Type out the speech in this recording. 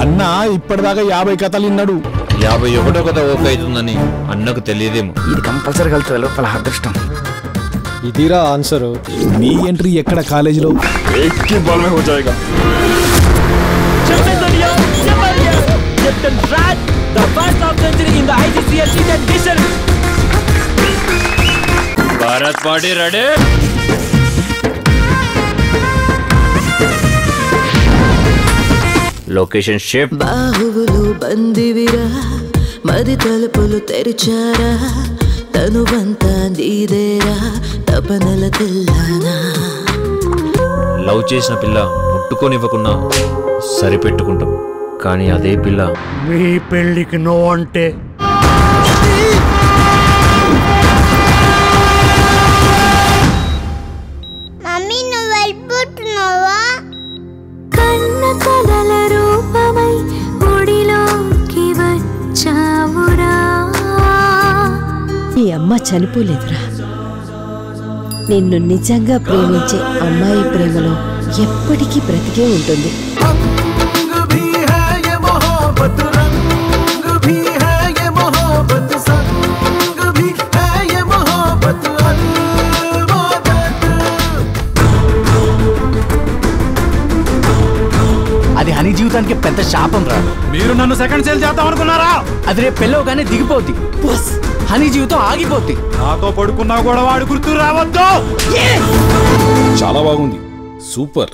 అన్న ఇప్పటిదాకా 50 కథలు విన్నాడు 51వ కథ ఓకే అవుతుందని అన్నకు తెలియదేమో ఇది కంపల్సరీ కలుతుంది లోపల అదృష్టం ఇదిరా ఆన్సర్ నీ ఎంట్రీ ఎక్కడ కాలేజీలో ఎక్కి బాల్ మే హో जाएगा జంబేడియా captain Raj the first half century in the ICCL T20 division Bharat party ready location shift बाहुबलु बंदीवीरा मदि तलुपुलु तेरिचारा तनुवंता नीदेरा तपनल तिल्लाना लव चेसिन पिल्ला मुट्टुकोनिव्वकुन्ना सरिपेट्टुकुंटां कानी अदे पिल्ला मी पेल्लिकी नो अंटे मम्मी नुव्वु वेल्लिपोतुन्नावा कन्न कलल అమ్మ చనిపోలేదురా నిన్ను నిజంగా ప్రేమించే అమ్మాయి ప్రేమలో ఎప్పటికీ బ్రతికే ఉంటుంది అది హనీ జీవితానికి పెద్ద శాపం రా మీరు నన్ను సెకండ్ సేల్ చేద్దాం అనుకున్నారా అది రే పెళ్ళోగానే దిగిపోద్ది బస్ हनी जीव तो आगे पोते तो पड़कना चाला बागुंदी सूपर।